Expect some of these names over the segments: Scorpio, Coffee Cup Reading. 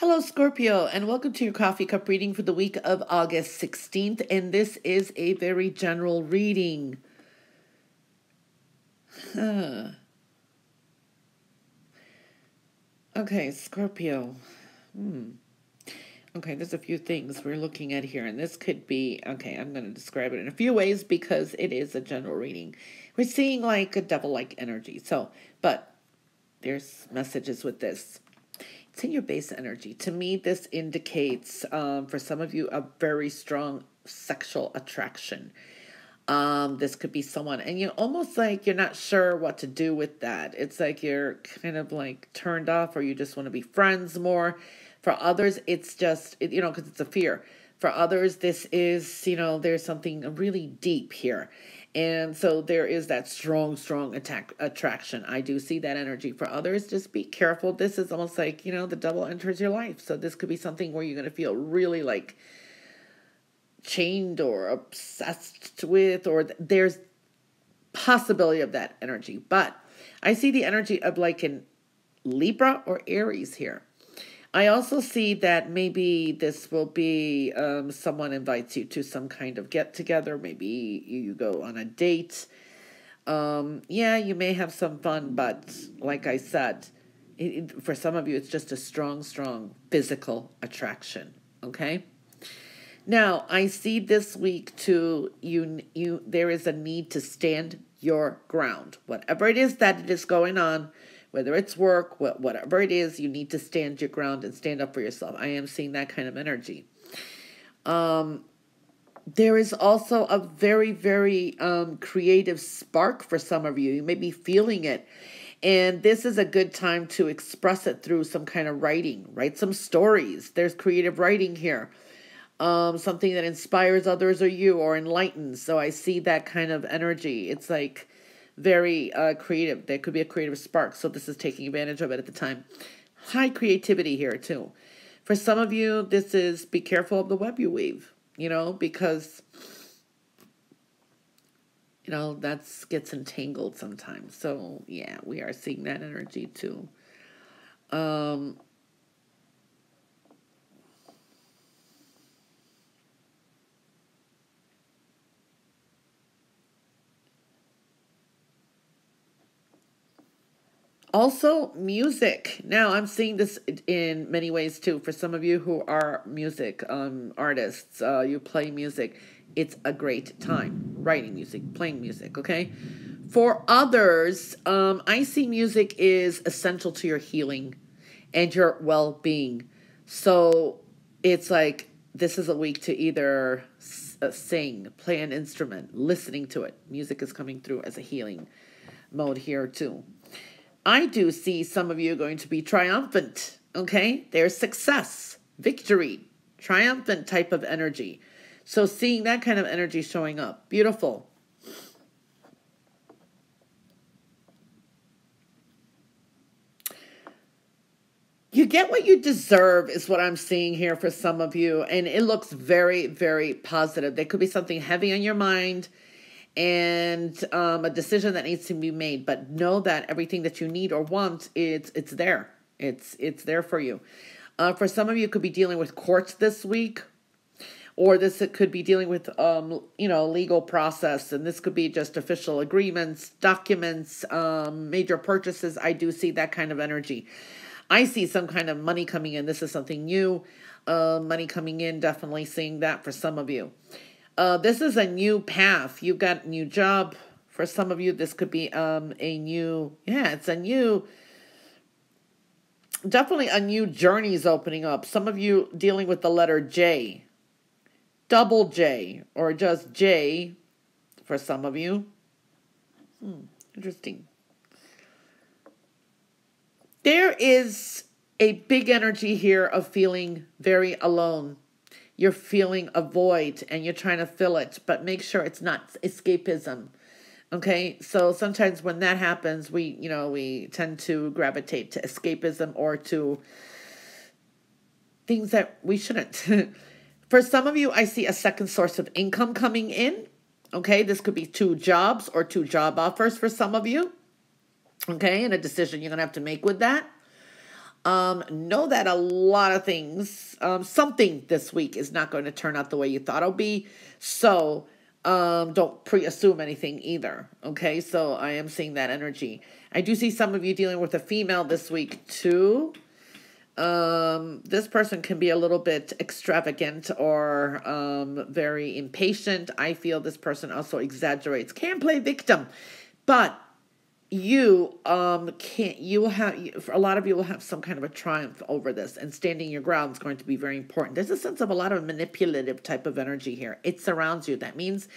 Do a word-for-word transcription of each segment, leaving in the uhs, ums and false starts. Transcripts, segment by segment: Hello, Scorpio, and welcome to your coffee cup reading for the week of August sixteenth. And this is a very general reading. Huh. Okay, Scorpio. Hmm. Okay, there's a few things we're looking at here, and this could be, okay, I'm going to describe it in a few ways because it is a general reading. We're seeing like a devil-like energy. So, but there's messages with this. It's in your base energy. To me, this indicates, um, for some of you, a very strong sexual attraction. Um, this could be someone, and you're almost like you're not sure what to do with that. It's like you're kind of like turned off, or you just want to be friends more. For others, it's just, you know, because it's a fear. For others, this is, you know, there's something really deep here. And so there is that strong, strong attack, attraction. I do see that energy. For others, just be careful. This is almost like, you know, the devil enters your life. So this could be something where you're going to feel really like chained or obsessed with, or there's possibility of that energy. But I see the energy of like in Libra or Aries here. I also see that maybe this will be um, someone invites you to some kind of get-together. Maybe you go on a date. Um, yeah, you may have some fun, but like I said, it, it, for some of you, it's just a strong, strong physical attraction, okay? Now, I see this week, too, you, you, there is a need to stand your ground. Whatever it is that it is going on, whether it's work, whatever it is, you need to stand your ground and stand up for yourself. I am seeing that kind of energy. Um, there is also a very, very um, creative spark for some of you. You may be feeling it. And this is a good time to express it through some kind of writing. Write some stories. There's creative writing here. Um, something that inspires others or you or enlightens. So I see that kind of energy. It's like very uh, creative. There could be a creative spark. So this is taking advantage of it at the time. High creativity here too. For some of you, this is be careful of the web you weave, you know, because, you know, that gets entangled sometimes. So yeah, we are seeing that energy too. Um, Also, music. Now, I'm seeing this in many ways, too. For some of you who are music um, artists, uh, you play music, it's a great time. Writing music, playing music, okay? For others, um, I see music is essential to your healing and your well-being. So, it's like this is a week to either sing, play an instrument, listening to it. Music is coming through as a healing mode here, too. I do see some of you going to be triumphant, okay? There's success, victory, triumphant type of energy. So seeing that kind of energy showing up, beautiful. You get what you deserve is what I'm seeing here for some of you. And it looks very, very positive. There could be something heavy on your mind. And um, a decision that needs to be made, but know that everything that you need or want, it's it's there. It's it's there for you. Uh, for some of you, it could be dealing with courts this week, or this it could be dealing with um you know legal process, and this could be just official agreements, documents, um, major purchases. I do see that kind of energy. I see some kind of money coming in. This is something new. Uh, money coming in. Definitely seeing that for some of you. Uh, this is a new path. You've got a new job. For some of you, this could be um, a new, yeah, it's a new, definitely a new journey is opening up. Some of you dealing with the letter J, double J, or just J for some of you. Hmm, interesting. There is a big energy here of feeling very alone. You're feeling a void and you're trying to fill it, but make sure it's not escapism, okay? So sometimes when that happens, we, you know, we tend to gravitate to escapism or to things that we shouldn't. For some of you, I see a second source of income coming in, okay? This could be two jobs or two job offers for some of you, okay? And a decision you're going to have to make with that. Um, know that a lot of things, um, something this week is not going to turn out the way you thought it'll be. So um, don't pre-assume anything either. Okay, so I am seeing that energy. I do see some of you dealing with a female this week too. Um, this person can be a little bit extravagant or um, very impatient. I feel this person also exaggerates, can play victim, but you um can't you have for a lot of you will have some kind of a triumph over this, and standing your ground is going to be very important. There's a sense of a lot of manipulative type of energy here. It surrounds you. That means,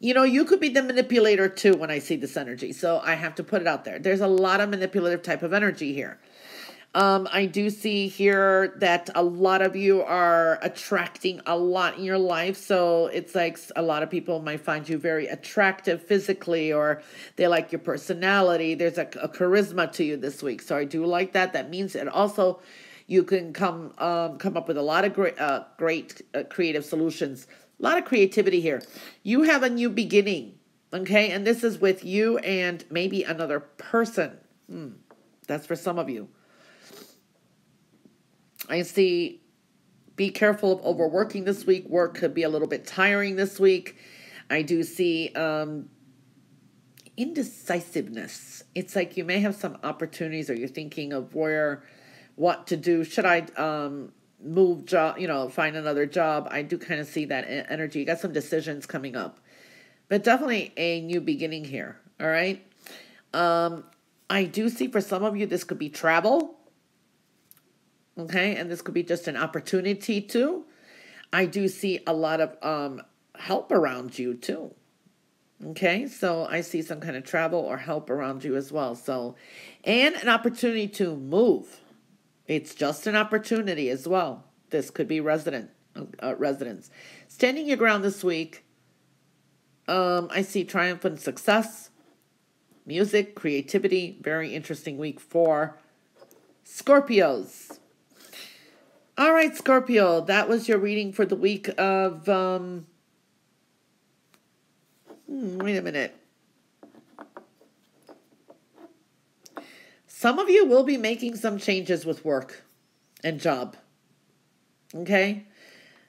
you know, you could be the manipulator too when I see this energy. So I have to put it out there. There's a lot of manipulative type of energy here. Um, I do see here that a lot of you are attracting a lot in your life. So it's like a lot of people might find you very attractive physically, or they like your personality. There's a, a charisma to you this week. So I do like that. That means it also, you can come, um, come up with a lot of great, uh, great uh, creative solutions, a lot of creativity here. You have a new beginning. Okay. And this is with you and maybe another person. Hmm. That's for some of you. I see, be careful of overworking this week. Work could be a little bit tiring this week. I do see um, indecisiveness. It's like you may have some opportunities, or you're thinking of where, what to do. Should I um, move job, you know, find another job? I do kind of see that energy. You got some decisions coming up, but definitely a new beginning here. All right. Um, I do see for some of you, this could be travel. Okay, and this could be just an opportunity too. I do see a lot of um, help around you too. Okay, so I see some kind of travel or help around you as well. So, and an opportunity to move. It's just an opportunity as well. This could be resident, uh, residence. Standing your ground this week. Um, I see triumph and success, music, creativity. Very interesting week for Scorpios. All right, Scorpio, that was your reading for the week of, um, hmm, wait a minute. Some of you will be making some changes with work and job, okay?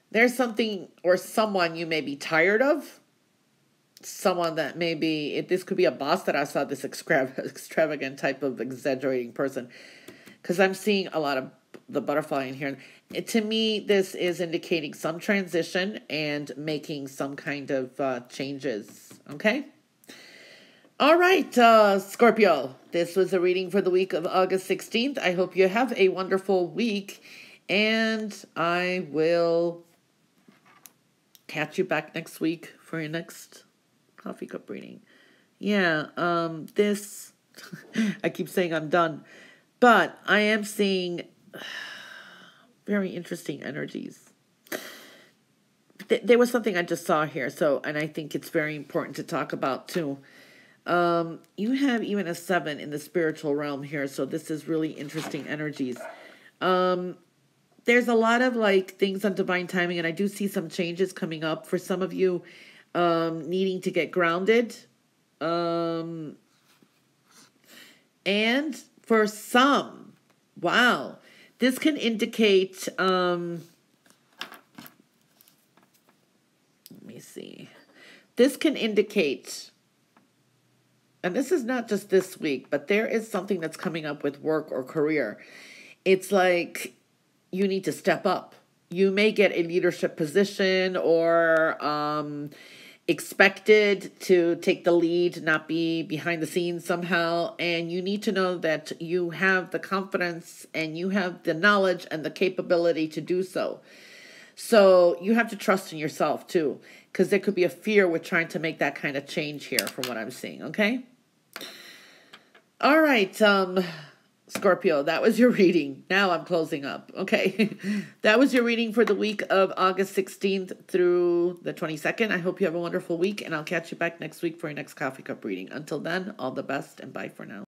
There's something or someone you may be tired of, someone that may be, it, this could be a boss that I saw, this extravagant type of exaggerating person, because I'm seeing a lot of the butterfly in here. It, to me, this is indicating some transition and making some kind of uh, changes. Okay. All right, uh, Scorpio, this was a reading for the week of August sixteenth. I hope you have a wonderful week, and I will catch you back next week for your next coffee cup reading. Yeah. Um, this, I keep saying I'm done, but I am seeing very interesting energies. There was something I just saw here, so, and I think it's very important to talk about too. Um, you have even a seven in the spiritual realm here, so this is really interesting energies. Um, there's a lot of like things on divine timing, and I do see some changes coming up for some of you, um, needing to get grounded. Um, and for some, wow. This can indicate, um, let me see, this can indicate, and this is not just this week, but there is something that's coming up with work or career. It's like you need to step up. You may get a leadership position, or um, expected to take the lead, not be behind the scenes somehow. And you need to know that you have the confidence and you have the knowledge and the capability to do so. So you have to trust in yourself too, because there could be a fear with trying to make that kind of change here from what I'm seeing. Okay. All right. Um, Scorpio, that was your reading. Now I'm closing up. Okay. That was your reading for the week of August sixteenth through the twenty-second. I hope you have a wonderful week, and I'll catch you back next week for your next coffee cup reading. Until then, all the best, and bye for now.